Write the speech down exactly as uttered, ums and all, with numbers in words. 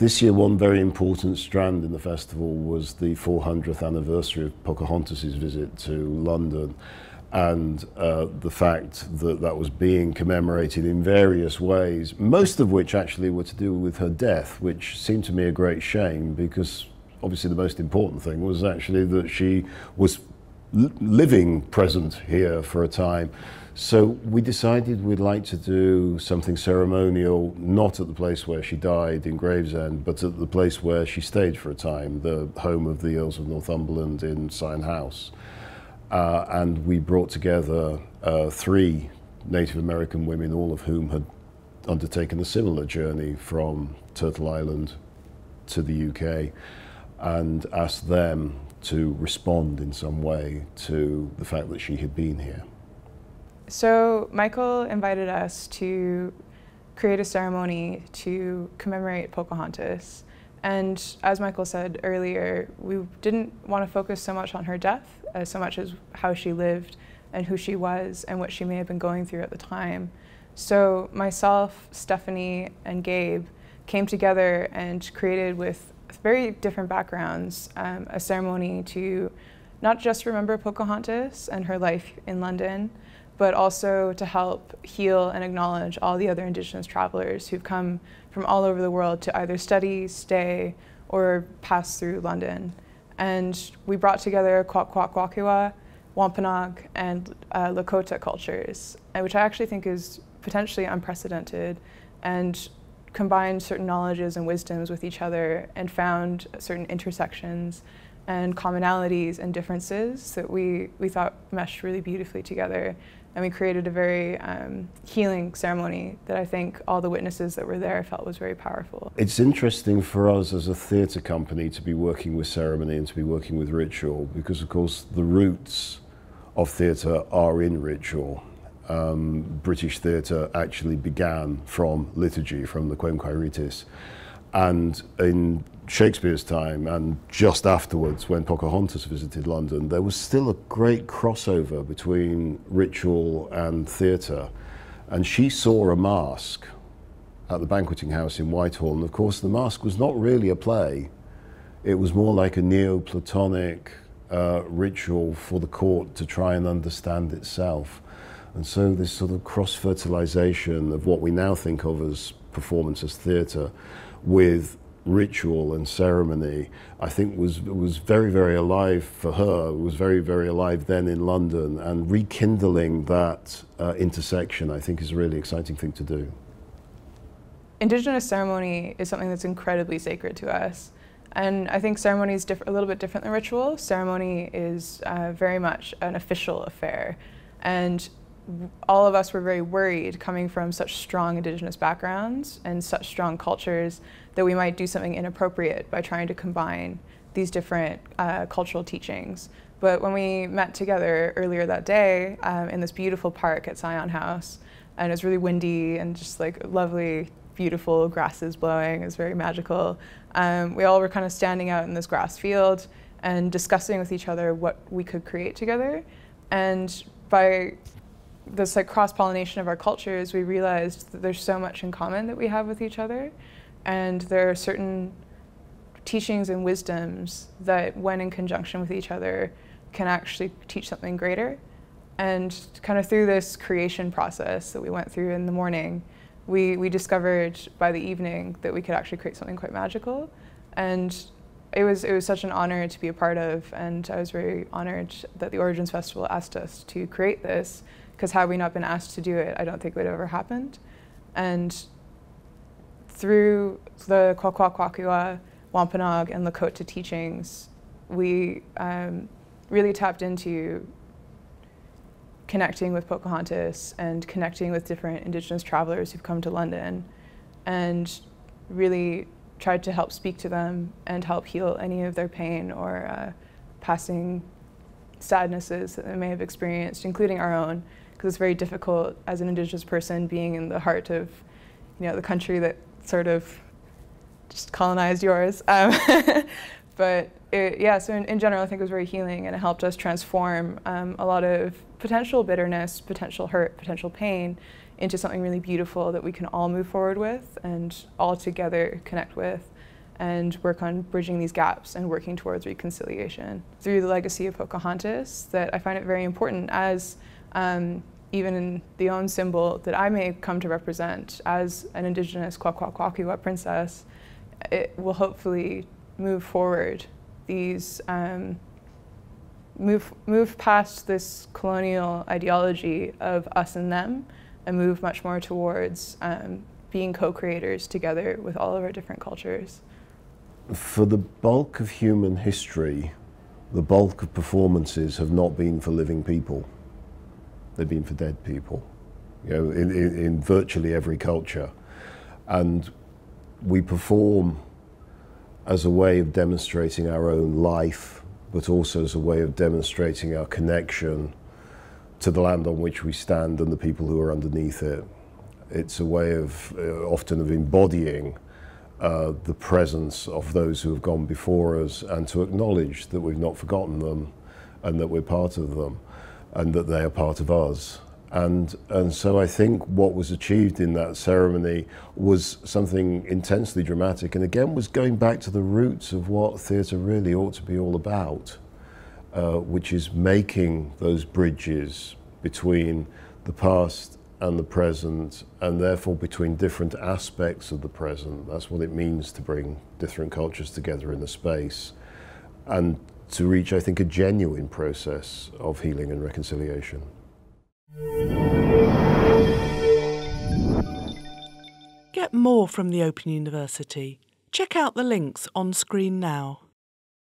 This year, one very important strand in the festival was the four hundredth anniversary of Pocahontas' visit to London, and uh, the fact that that was being commemorated in various ways, most of which actually were to do with her death, which seemed to me a great shame, because obviously the most important thing was actually that she was living present here for a time. So we decided we'd like to do something ceremonial, not at the place where she died in Gravesend, but at the place where she stayed for a time, the home of the Earls of Northumberland in Syon House. Uh, and we brought together uh, three Native American women, all of whom had undertaken a similar journey from Turtle Island to the U K, and asked them to respond in some way to the fact that she had been here. So Michael invited us to create a ceremony to commemorate Pocahontas. And as Michael said earlier, we didn't want to focus so much on her death as so much as how she lived and who she was and what she may have been going through at the time. So myself, Stephanie, and Gabe came together and created, with very different backgrounds, um, a ceremony to not just remember Pocahontas and her life in London, but also to help heal and acknowledge all the other Indigenous travelers who've come from all over the world to either study, stay, or pass through London. And we brought together Kwakwaka'wakw, Wampanoag, and uh, Lakota cultures, which I actually think is potentially unprecedented, and combined certain knowledges and wisdoms with each other and found certain intersections and commonalities and differences that we, we thought meshed really beautifully together. And we created a very um, healing ceremony that I think all the witnesses that were there felt was very powerful. It's interesting for us as a theatre company to be working with ceremony and to be working with ritual, because of course the roots of theatre are in ritual. Um, British theatre actually began from liturgy, from the Quem Quiritis, and in Shakespeare's time and just afterwards when Pocahontas visited London, there was still a great crossover between ritual and theatre, and she saw a masque at the Banqueting House in Whitehall, and of course the masque was not really a play, it was more like a Neoplatonic uh, ritual for the court to try and understand itself. And so this sort of cross-fertilization of what we now think of as performance, as theatre, with ritual and ceremony, I think was, was very, very alive for her, it was very, very alive then in London, and rekindling that uh, intersection, I think, is a really exciting thing to do. Indigenous ceremony is something that's incredibly sacred to us. And I think ceremony is diff- a little bit different than ritual. Ceremony is uh, very much an official affair. And all of us were very worried, coming from such strong Indigenous backgrounds and such strong cultures, that we might do something inappropriate by trying to combine these different uh, cultural teachings. But when we met together earlier that day um, in this beautiful park at Syon House, and it was really windy and just like lovely, beautiful grasses blowing, it was very magical. Um, we all were kind of standing out in this grass field and discussing with each other what we could create together. And by this like cross-pollination of our cultures, we realized that there's so much in common that we have with each other, and there are certain teachings and wisdoms that, when in conjunction with each other, can actually teach something greater. And kind of through this creation process that we went through in the morning, we, we discovered by the evening that we could actually create something quite magical. And It was, it was such an honor to be a part of, and I was very honored that the Origins Festival asked us to create this, because had we not been asked to do it, I don't think it would have ever happened. And through the Kwakwaka'wakw, Wampanoag, and Lakota teachings, we um, really tapped into connecting with Pocahontas and connecting with different Indigenous travelers who've come to London, and really tried to help speak to them and help heal any of their pain or uh, passing sadnesses that they may have experienced, including our own, because it's very difficult as an Indigenous person being in the heart of, you know, the country that sort of just colonized yours. Um, but it, yeah, so in, in general, I think it was very healing, and it helped us transform um, a lot of potential bitterness, potential hurt, potential pain, into something really beautiful that we can all move forward with and all together connect with. and work on bridging these gaps and working towards reconciliation through the legacy of Pocahontas. That I find it very important as um, even in the own symbol that I may come to represent as an indigenous Kwakwaka'wakw princess, it will hopefully move forward these, um, move, move past this colonial ideology of us and them and move much more towards um, being co-creators together with all of our different cultures. For the bulk of human history, the bulk of performances have not been for living people. They've been for dead people, you know, in, in, in virtually every culture. And we perform as a way of demonstrating our own life, but also as a way of demonstrating our connection to the land on which we stand and the people who are underneath it. It's a way of uh, often of embodying uh, the presence of those who have gone before us, and to acknowledge that we've not forgotten them, and that we're part of them, and that they are part of us. And, and so I think what was achieved in that ceremony was something intensely dramatic, and again was going back to the roots of what theatre really ought to be all about, uh, which is making those bridges between the past and the present, and therefore between different aspects of the present. That's what it means to bring different cultures together in a space, and to reach, I think, a genuine process of healing and reconciliation. Get more from the Open University. Check out the links on screen now.